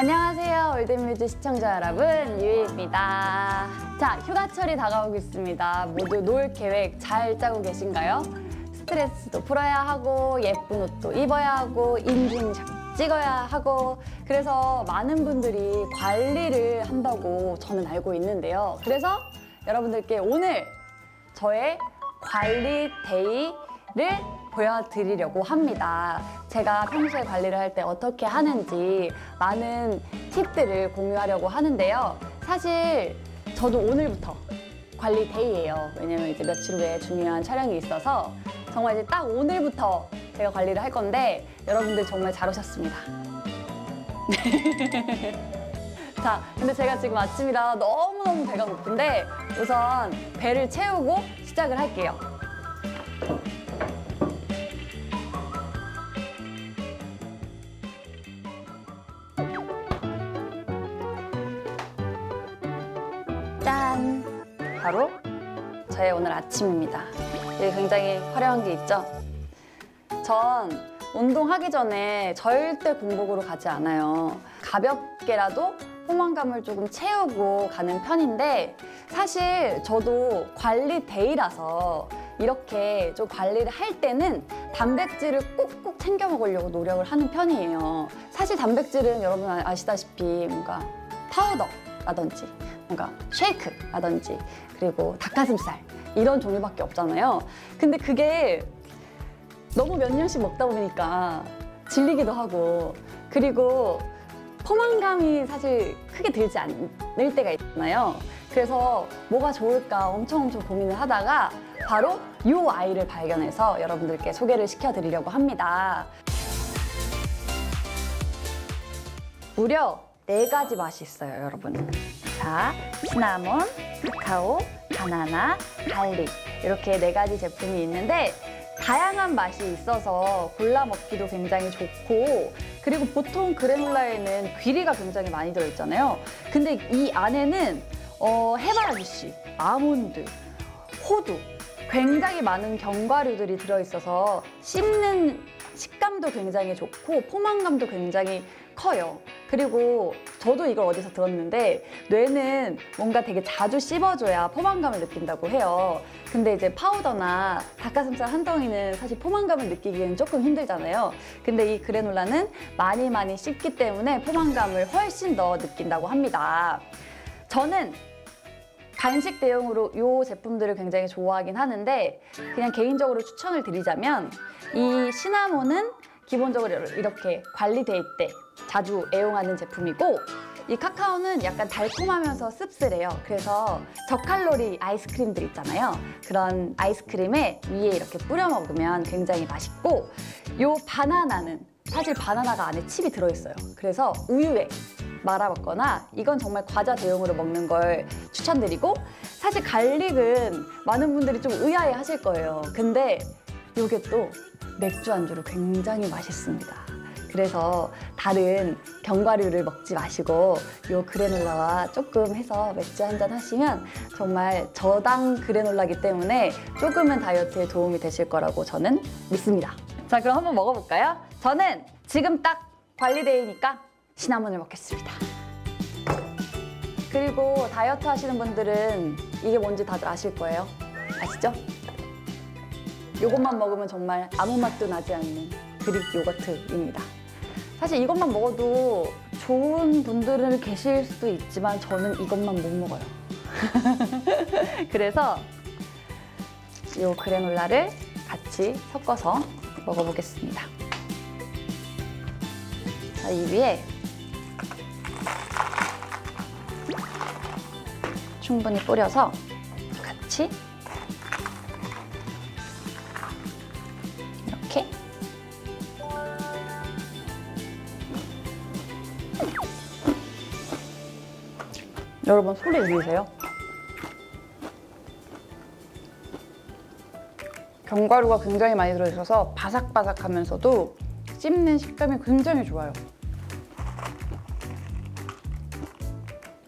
안녕하세요, 올댓뮤즈 시청자 여러분, 유이입니다. 자, 휴가철이 다가오고 있습니다. 모두 놀 계획 잘 짜고 계신가요? 스트레스도 풀어야 하고, 예쁜 옷도 입어야 하고, 인증샷 찍어야 하고, 그래서 많은 분들이 관리를 한다고 저는 알고 있는데요. 그래서 여러분들께 오늘 저의 관리 데이를 보여드리려고 합니다. 제가 평소에 관리를 할 때 어떻게 하는지 많은 팁들을 공유하려고 하는데요. 사실 저도 오늘부터 관리 데이예요. 왜냐면 이제 며칠 후에 중요한 촬영이 있어서 정말 이제 딱 오늘부터 제가 관리를 할 건데, 여러분들 정말 잘 오셨습니다. 자, 근데 제가 지금 아침이라 너무너무 배가 고픈데 우선 배를 채우고 시작을 할게요. 짠! 바로 저의 오늘 아침입니다. 이게 굉장히 화려한 게 있죠? 전 운동하기 전에 절대 공복으로 가지 않아요. 가볍게라도 포만감을 조금 채우고 가는 편인데, 사실 저도 관리 데이라서 이렇게 좀 관리를 할 때는 단백질을 꼭꼭 챙겨 먹으려고 노력을 하는 편이에요. 사실 단백질은 여러분 아시다시피 뭔가 파우더라든지 뭔가 쉐이크라든지 그리고 닭가슴살 이런 종류밖에 없잖아요. 근데 그게 너무 몇 년씩 먹다 보니까 질리기도 하고, 그리고 포만감이 사실 크게 들지 않을 때가 있잖아요. 그래서 뭐가 좋을까 엄청 고민을 하다가 바로 이 아이를 발견해서 여러분들께 소개를 시켜드리려고 합니다. 무려 4가지 맛이 있어요, 여러분. 자, 시나몬, 카카오, 바나나, 갈릭, 이렇게 4가지 제품이 있는데 다양한 맛이 있어서 골라 먹기도 굉장히 좋고, 그리고 보통 그래놀라에는 귀리가 굉장히 많이 들어있잖아요. 근데 이 안에는 해바라기씨, 아몬드, 호두, 굉장히 많은 견과류들이 들어있어서 씹는 식감도 굉장히 좋고 포만감도 굉장히 커요. 그리고 저도 이걸 어디서 들었는데 뇌는 뭔가 되게 자주 씹어줘야 포만감을 느낀다고 해요. 근데 이제 파우더나 닭가슴살 한 덩이는 사실 포만감을 느끼기엔 조금 힘들잖아요. 근데 이 그래놀라는 많이 씹기 때문에 포만감을 훨씬 더 느낀다고 합니다. 저는 간식 대용으로 이 제품들을 굉장히 좋아하긴 하는데, 그냥 개인적으로 추천을 드리자면 이 시나몬은 기본적으로 이렇게 관리데이 때 자주 애용하는 제품이고, 이 카카오는 약간 달콤하면서 씁쓸해요. 그래서 저칼로리 아이스크림들 있잖아요. 그런 아이스크림에 위에 이렇게 뿌려 먹으면 굉장히 맛있고, 요 바나나는 사실 바나나가 안에 칩이 들어있어요. 그래서 우유에 말아 먹거나, 이건 정말 과자 대용으로 먹는 걸 추천드리고, 사실 갈릭은 많은 분들이 좀 의아해 하실 거예요. 근데 요게 또 맥주 안주로 굉장히 맛있습니다. 그래서 다른 견과류를 먹지 마시고 요 그래놀라와 조금 해서 맥주 한잔 하시면 정말 저당 그래놀라기 때문에 조금은 다이어트에 도움이 되실 거라고 저는 믿습니다. 자, 그럼 한번 먹어볼까요? 저는 지금 딱 관리데이니까 시나몬을 먹겠습니다. 그리고 다이어트 하시는 분들은 이게 뭔지 다들 아실 거예요. 아시죠? 요것만 먹으면 정말 아무 맛도 나지 않는 그릭 요거트입니다. 사실 이것만 먹어도 좋은 분들은 계실 수도 있지만 저는 이것만 못 먹어요. 그래서 요 그래놀라를 같이 섞어서 먹어보겠습니다. 자, 이 위에 충분히 뿌려서 같이 이렇게 여러분 소리 들리세요? 견과류가 굉장히 많이 들어있어서 바삭바삭하면서도 씹는 식감이 굉장히 좋아요.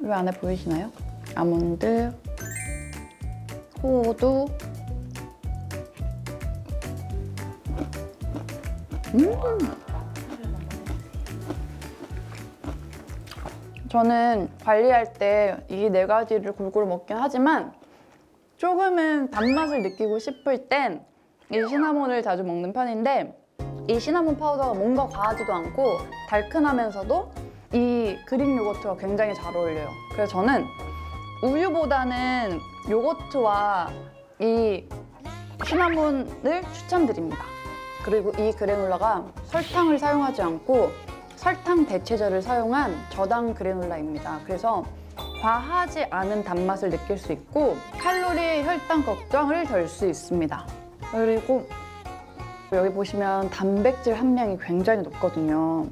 이 안에 보이시나요? 아몬드, 호두. 저는 관리할 때 이 네 가지를 골고루 먹긴 하지만 조금은 단맛을 느끼고 싶을 땐 이 시나몬을 자주 먹는 편인데, 이 시나몬 파우더가 뭔가 과하지도 않고 달큰하면서도 이 그릭 요거트와 굉장히 잘 어울려요. 그래서 저는 우유보다는 요거트와 이 시나몬을 추천드립니다. 그리고 이 그래놀라가 설탕을 사용하지 않고 설탕 대체제를 사용한 저당 그래놀라입니다. 그래서 과하지 않은 단맛을 느낄 수 있고 칼로리, 혈당 걱정을 덜 수 있습니다. 그리고 여기 보시면 단백질 함량이 굉장히 높거든요.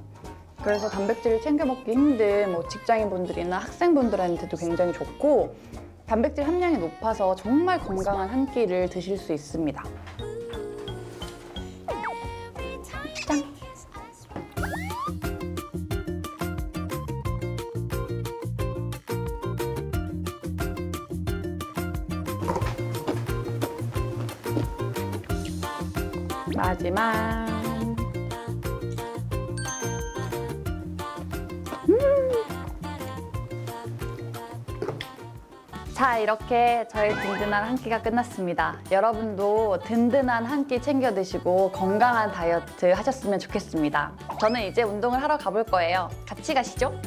그래서 단백질을 챙겨 먹기 힘든 직장인분들이나 학생분들한테도 굉장히 좋고, 단백질 함량이 높아서 정말 건강한 한 끼를 드실 수 있습니다. 짠! 마지막! 자, 이렇게 저의 든든한 한 끼가 끝났습니다. 여러분도 든든한 한 끼 챙겨 드시고 건강한 다이어트 하셨으면 좋겠습니다. 저는 이제 운동을 하러 가볼 거예요. 같이 가시죠.